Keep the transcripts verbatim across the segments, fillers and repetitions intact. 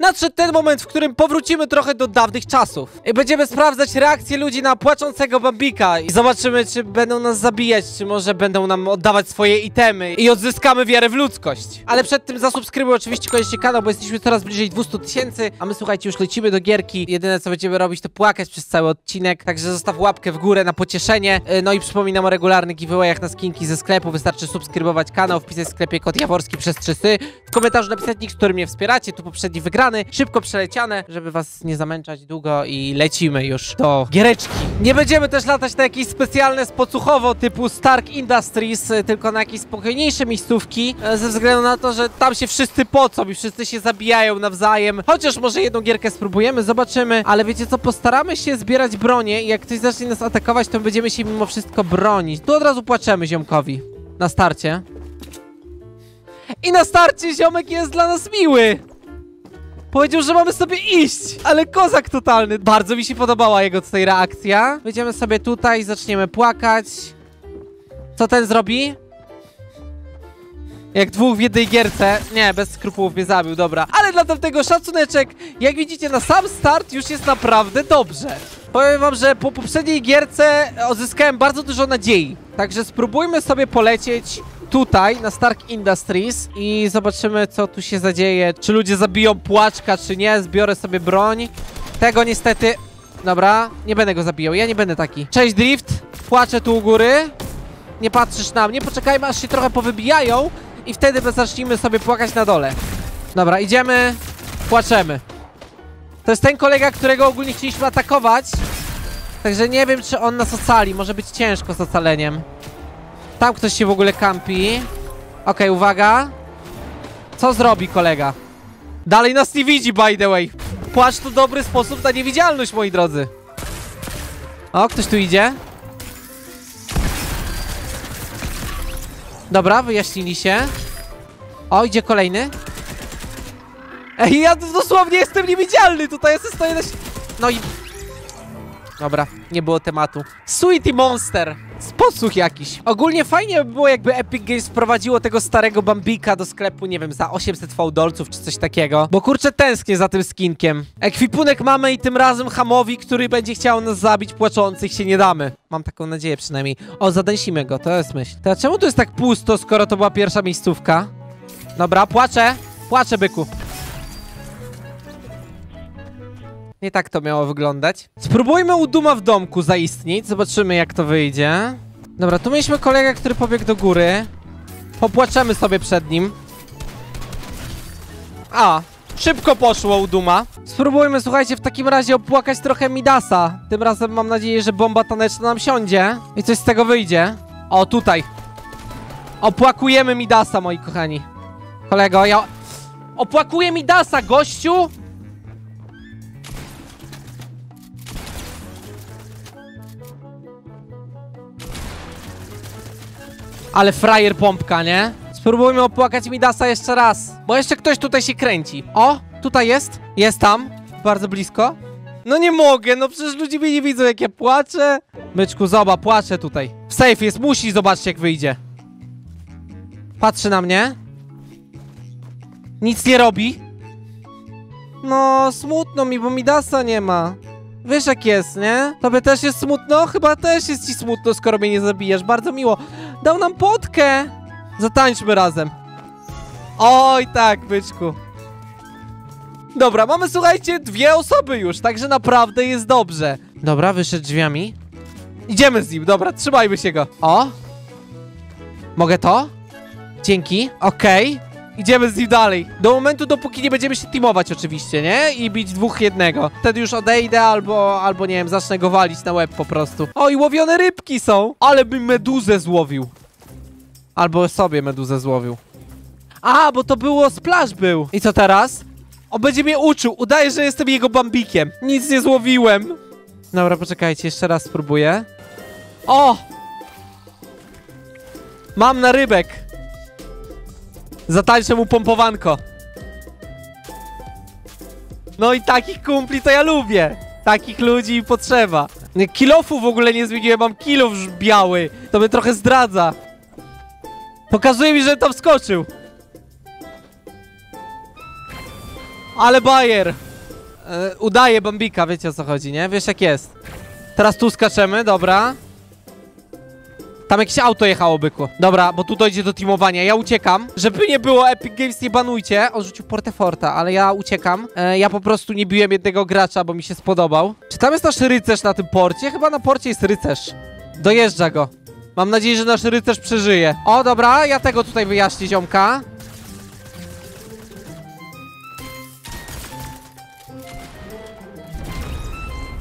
Nadszedł ten moment, w którym powrócimy trochę do dawnych czasów i będziemy sprawdzać reakcję ludzi na płaczącego Bambika i zobaczymy, czy będą nas zabijać, czy może będą nam oddawać swoje itemy i odzyskamy wiarę w ludzkość. Ale przed tym zasubskrybuj oczywiście koniecznie kanał, bo jesteśmy coraz bliżej dwieście tysięcy, a my, słuchajcie, już lecimy do gierki. Jedyne, co będziemy robić, to płakać przez cały odcinek, także zostaw łapkę w górę na pocieszenie. No i przypominam o regularnych giveawayach na skinki ze sklepu. Wystarczy subskrybować kanał, wpisać w sklepie kod jaworski przez trzy sy, w komentarzu napisać nick, z którym mnie wspieracie, tu poprzedni wygrany. Szybko przeleciane, żeby was nie zamęczać długo, i lecimy już do giereczki. Nie będziemy też latać na jakieś specjalne spocuchowo typu Stark Industries, tylko na jakieś spokojniejsze miejscówki, ze względu na to, że tam się wszyscy pocą i wszyscy się zabijają nawzajem. Chociaż może jedną gierkę spróbujemy, zobaczymy, ale wiecie co, postaramy się zbierać bronię i jak ktoś zacznie nas atakować, to będziemy się mimo wszystko bronić. Tu od razu płaczemy ziomkowi na starcie. I na starcie ziomek jest dla nas miły. Powiedział, że mamy sobie iść, ale kozak totalny. Bardzo mi się podobała jego tutaj reakcja. Wejdziemy sobie tutaj, zaczniemy płakać. Co ten zrobi? Jak dwóch w jednej gierce. Nie, bez skrupułów mnie zabił, dobra. Ale dla tamtego szacuneczek, jak widzicie, na sam start już jest naprawdę dobrze. Powiem wam, że po poprzedniej gierce odzyskałem bardzo dużo nadziei. Także spróbujmy sobie polecieć tutaj, na Stark Industries, i zobaczymy, co tu się zadzieje. Czy ludzie zabiją płaczka, czy nie. Zbiorę sobie broń. Tego niestety... Dobra, nie będę go zabijał. Ja nie będę taki. Cześć, Drift. Płaczę tu u góry. Nie patrzysz na mnie. Poczekajmy, aż się trochę powybijają i wtedy zacznijmy sobie płakać na dole. Dobra, idziemy. Płaczemy. To jest ten kolega, którego ogólnie chcieliśmy atakować. Także nie wiem, czy on nas ocali. Może być ciężko z ocaleniem. Tam ktoś się w ogóle kampi. Okej, uwaga. Co zrobi kolega? Dalej nas nie widzi, by the way. Płacz to dobry sposób na niewidzialność, moi drodzy. O, ktoś tu idzie. Dobra, wyjaśnili się. O, idzie kolejny. Ej, ja dosłownie jestem niewidzialny. Tutaj ja stoję na... No i... Dobra, nie było tematu. Sweetie Monster. Sposób jakiś. Ogólnie fajnie by było, jakby Epic Games wprowadziło tego starego Bambika do sklepu, nie wiem, za osiemset fałdolców czy coś takiego. Bo kurczę, tęsknię za tym skinkiem. Ekwipunek mamy i tym razem hamowi, który będzie chciał nas zabić płaczących, się nie damy. Mam taką nadzieję przynajmniej. O, zadęsimy go, to jest myśl. To czemu tu jest tak pusto, skoro to była pierwsza miejscówka? Dobra, płaczę. Płaczę, byku. Nie tak to miało wyglądać. Spróbujmy u Duma w domku zaistnieć. Zobaczymy, jak to wyjdzie. Dobra, tu mieliśmy kolegę, który pobiegł do góry. Popłaczemy sobie przed nim. A, szybko poszło u Duma. Spróbujmy, słuchajcie, w takim razie opłakać trochę Midasa. Tym razem mam nadzieję, że bomba taneczna nam siądzie i coś z tego wyjdzie. O, tutaj. Opłakujemy Midasa, moi kochani. Kolego, ja... Opłakuję Midasa, gościu! Ale frajer pompka, nie? Spróbujmy opłakać Midasa jeszcze raz, bo jeszcze ktoś tutaj się kręci. O, tutaj jest. Jest tam. Bardzo blisko. No nie mogę, no przecież ludzie mnie nie widzą, jak ja płaczę. Myczku, zobacz, płaczę tutaj. W safe jest, musi, zobaczcie, jak wyjdzie. Patrzy na mnie. Nic nie robi. No, smutno mi, bo Midasa nie ma. Wiesz, jak jest, nie? Tobie też jest smutno? Chyba też jest ci smutno, skoro mnie nie zabijasz. Bardzo miło. Dał nam potkę. Zatańczmy razem. Oj tak, byczku. Dobra, mamy, słuchajcie, dwie osoby już, także naprawdę jest dobrze. Dobra, wyszedł drzwiami. Idziemy z nim, dobra, trzymajmy się go. O! Mogę to? Dzięki, okej. Okay. Idziemy z nim dalej. Do momentu, dopóki nie będziemy się teamować oczywiście, nie? I bić dwóch jednego. Wtedy już odejdę albo, albo nie wiem, zacznę go walić na łeb po prostu. O, i łowione rybki są. Ale bym meduzę złowił. Albo sobie meduzę złowił. A, bo to było, splash był. I co teraz? On będzie mnie uczył. Udaje, że jestem jego Bambikiem. Nic nie złowiłem. Dobra, poczekajcie, jeszcze raz spróbuję. O! Mam na rybek. Zatańczę mu pompowanko. No i takich kumpli to ja lubię. Takich ludzi potrzeba. Kilofu w ogóle nie zmieniłem, mam kilof biały. To mnie trochę zdradza. Pokazuje mi, że tam skoczył. Ale bajer! Yy, udaje Bambika, wiecie o co chodzi, nie? Wiesz jak jest. Teraz tu skaczemy, dobra. Tam jakieś auto jechało, byku. Dobra, bo tu dojdzie do teamowania. Ja uciekam. Żeby nie było, Epic Games, nie banujcie. On rzucił Porteforta, ale ja uciekam. E, ja po prostu nie biłem jednego gracza, bo mi się spodobał. Czy tam jest nasz rycerz na tym porcie? Chyba na porcie jest rycerz. Dojeżdża go. Mam nadzieję, że nasz rycerz przeżyje. O, dobra, ja tego tutaj wyjaśnię, ziomka.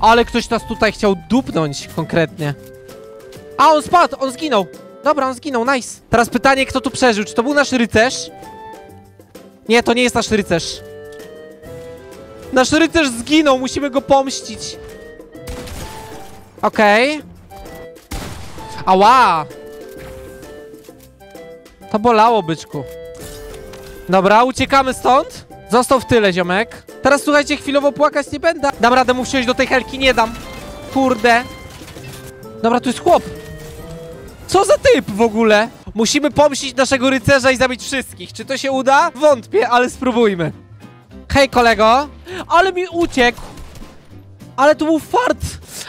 Ale ktoś nas tutaj chciał dupnąć konkretnie. A, on spadł, on zginął. Dobra, on zginął, nice. Teraz pytanie, kto tu przeżył, czy to był nasz rycerz? Nie, to nie jest nasz rycerz. Nasz rycerz zginął, musimy go pomścić. Okej. Ała! To bolało, byczku. Dobra, uciekamy stąd. Został w tyle, ziomek. Teraz, słuchajcie, chwilowo płakać nie będę. Dam radę mu wsiąść do tej helki, nie dam. Kurde. Dobra, tu jest chłop. Co za typ w ogóle? Musimy pomścić naszego rycerza i zabić wszystkich. Czy to się uda? Wątpię, ale spróbujmy. Hej, kolego. Ale mi uciekł. Ale to był fart.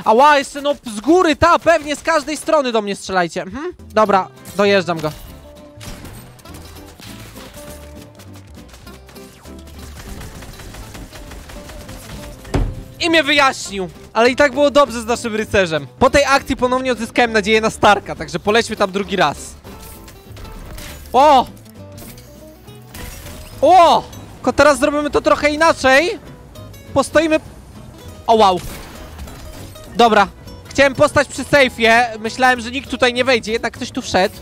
Ała, jeszcze no z góry, ta, pewnie z każdej strony do mnie strzelajcie. Mhm. Dobra, dojeżdżam go. I mnie wyjaśnił. Ale i tak było dobrze z naszym rycerzem. Po tej akcji ponownie odzyskałem nadzieję na Starka, także polećmy tam drugi raz. O! O! Tylko teraz zrobimy to trochę inaczej. Postoimy... O, wow. Dobra. Chciałem postać przy sejfie. Myślałem, że nikt tutaj nie wejdzie, jednak ktoś tu wszedł.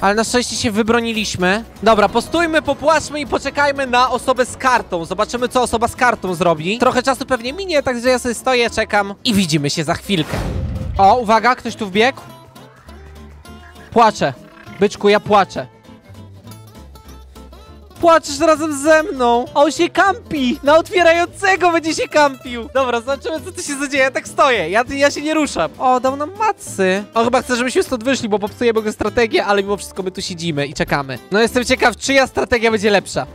Ale na szczęście się wybroniliśmy. Dobra, postójmy, popłaczmy i poczekajmy na osobę z kartą. Zobaczymy, co osoba z kartą zrobi. Trochę czasu pewnie minie, także ja sobie stoję, czekam. I widzimy się za chwilkę. O, uwaga, ktoś tu wbiegł. Płaczę. Byczku, ja płaczę. Płaczesz razem ze mną. A on się kampi. Na otwierającego będzie się kampił. Dobra, zobaczymy, co tu się zadzieje. Ja tak stoję. Ja, ja się nie ruszam. O, dał nam macy. On chyba chce, żebyśmy stąd wyszli, bo popsujemy go strategię, ale mimo wszystko my tu siedzimy i czekamy. No jestem ciekaw, czyja strategia będzie lepsza.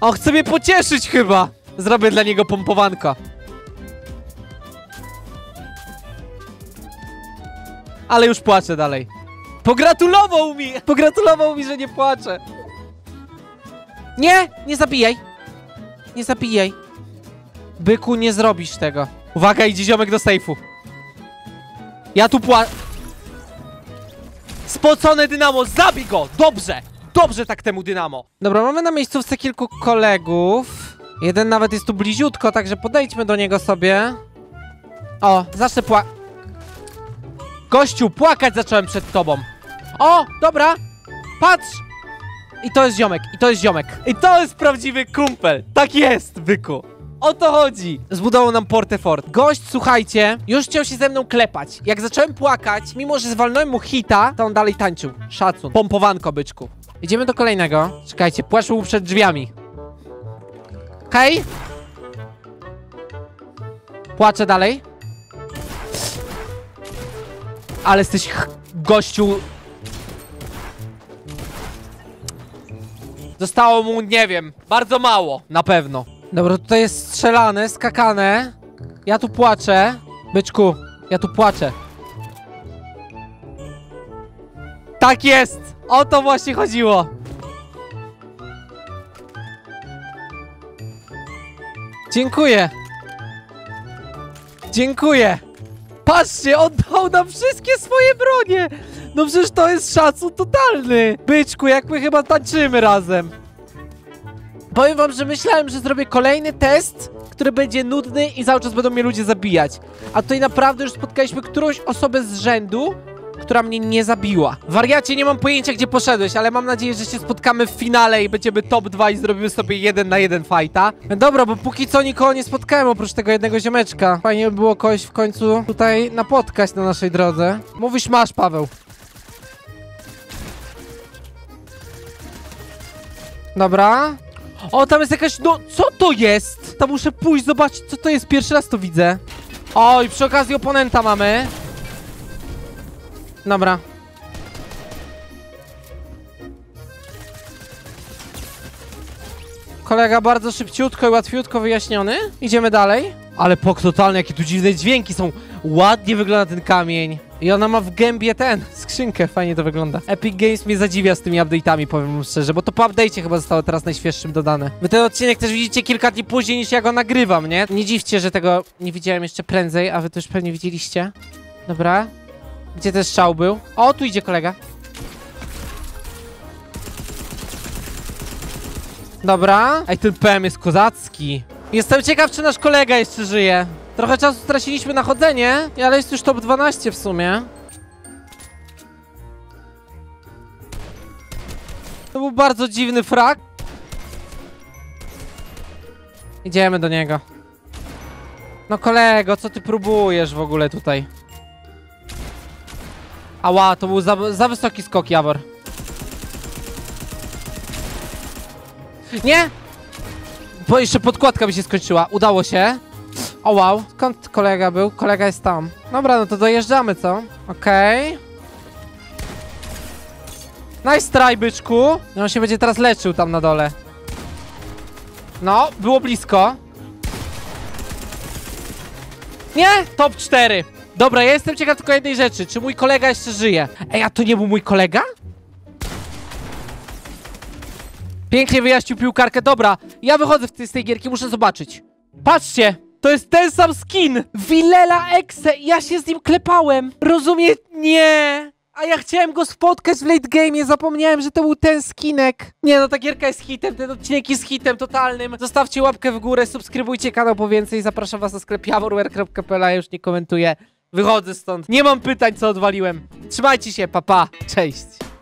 On chce mnie pocieszyć chyba. Zrobię dla niego pompowanko. Ale już płaczę dalej. Pogratulował mi! Pogratulował mi, że nie płaczę. Nie! Nie zabijaj! Nie zabijaj. Byku, nie zrobisz tego. Uwaga, idzie ziomek do sejfu. Ja tu pła... Spocone dynamo, zabij go! Dobrze! Dobrze tak temu dynamo. Dobra, mamy na miejscówce kilku kolegów. Jeden nawet jest tu bliziutko, także podejdźmy do niego sobie. O, zacznę pła... Gościu, płakać zacząłem przed tobą. O, dobra, patrz. I to jest ziomek, i to jest ziomek. I to jest prawdziwy kumpel. Tak jest, byku. O to chodzi. Zbudował nam Portefort. Gość, słuchajcie, już chciał się ze mną klepać. Jak zacząłem płakać, mimo że zwalnąłem mu hita, to on dalej tańczył. Szacun. Pompowanko, byczku. Idziemy do kolejnego. Czekajcie, płaszcz był przed drzwiami. Hej. Płaczę dalej. Ale jesteś, gościu... Zostało mu, nie wiem, bardzo mało, na pewno. Dobra, tutaj jest strzelane, skakane. Ja tu płaczę. Byczku, ja tu płaczę. Tak jest! O to właśnie chodziło. Dziękuję. Dziękuję. Patrzcie, oddał nam wszystkie swoje bronie! No przecież to jest szacun totalny! Byczku, jak my chyba tańczymy razem. Powiem wam, że myślałem, że zrobię kolejny test, który będzie nudny i cały czas będą mnie ludzie zabijać. A tutaj naprawdę już spotkaliśmy którąś osobę z rzędu, która mnie nie zabiła. Wariacie, nie mam pojęcia, gdzie poszedłeś, ale mam nadzieję, że się spotkamy w finale i będziemy top dwa i zrobimy sobie jeden na jeden fajta. Dobra, bo póki co nikogo nie spotkałem oprócz tego jednego ziomeczka. Fajnie by było kogoś w końcu tutaj napotkać na naszej drodze. Mówisz, masz, Paweł. Dobra. O, tam jest jakaś... No, co to jest? Tam muszę pójść, zobaczyć, co to jest. Pierwszy raz to widzę. O, i przy okazji oponenta mamy. Dobra. Kolega bardzo szybciutko i łatwiutko wyjaśniony. Idziemy dalej. Ale pok totalny, jakie tu dziwne dźwięki są. Ładnie wygląda ten kamień. I ona ma w gębie ten, skrzynkę, fajnie to wygląda. Epic Games mnie zadziwia z tymi update'ami, powiem wam szczerze, bo to po update'cie chyba zostało teraz najświeższym dodane. Wy ten odcinek też widzicie kilka dni później niż ja go nagrywam, nie? Nie dziwcie, że tego nie widziałem jeszcze prędzej, a wy to już pewnie widzieliście. Dobra. Gdzie ten strzał był? O, tu idzie kolega. Dobra. Ej, ten P M jest kozacki. Jestem ciekaw, czy nasz kolega jeszcze żyje. Trochę czasu straciliśmy na chodzenie, ale jest już top dwanaście w sumie. To był bardzo dziwny frag. Idziemy do niego. No kolego, co ty próbujesz w ogóle tutaj? Ała, to był za, za wysoki skok, Jawor. Nie! Bo jeszcze podkładka mi się skończyła. Udało się. O wow, skąd kolega był? Kolega jest tam. Dobra, no to dojeżdżamy, co? Okej. Okay. Nice try, byczku. No on się będzie teraz leczył tam na dole. No, było blisko. Nie! top cztery. Dobra, ja jestem ciekaw tylko jednej rzeczy. Czy mój kolega jeszcze żyje? Ej, a to nie był mój kolega? Pięknie wyjaśnił piłkarkę. Dobra, ja wychodzę z tej gierki, muszę zobaczyć. Patrzcie! To jest ten sam skin! Vilela Exe! Ja się z nim klepałem! Rozumie? Nie! A ja chciałem go spotkać w late game'ie, zapomniałem, że to był ten skinek. Nie no, ta gierka jest hitem, ten odcinek jest hitem totalnym. Zostawcie łapkę w górę, subskrybujcie kanał po więcej. Zapraszam was na sklep jaworwear kropka p l, ja już nie komentuję. Wychodzę stąd. Nie mam pytań, co odwaliłem. Trzymajcie się, pa pa! Cześć!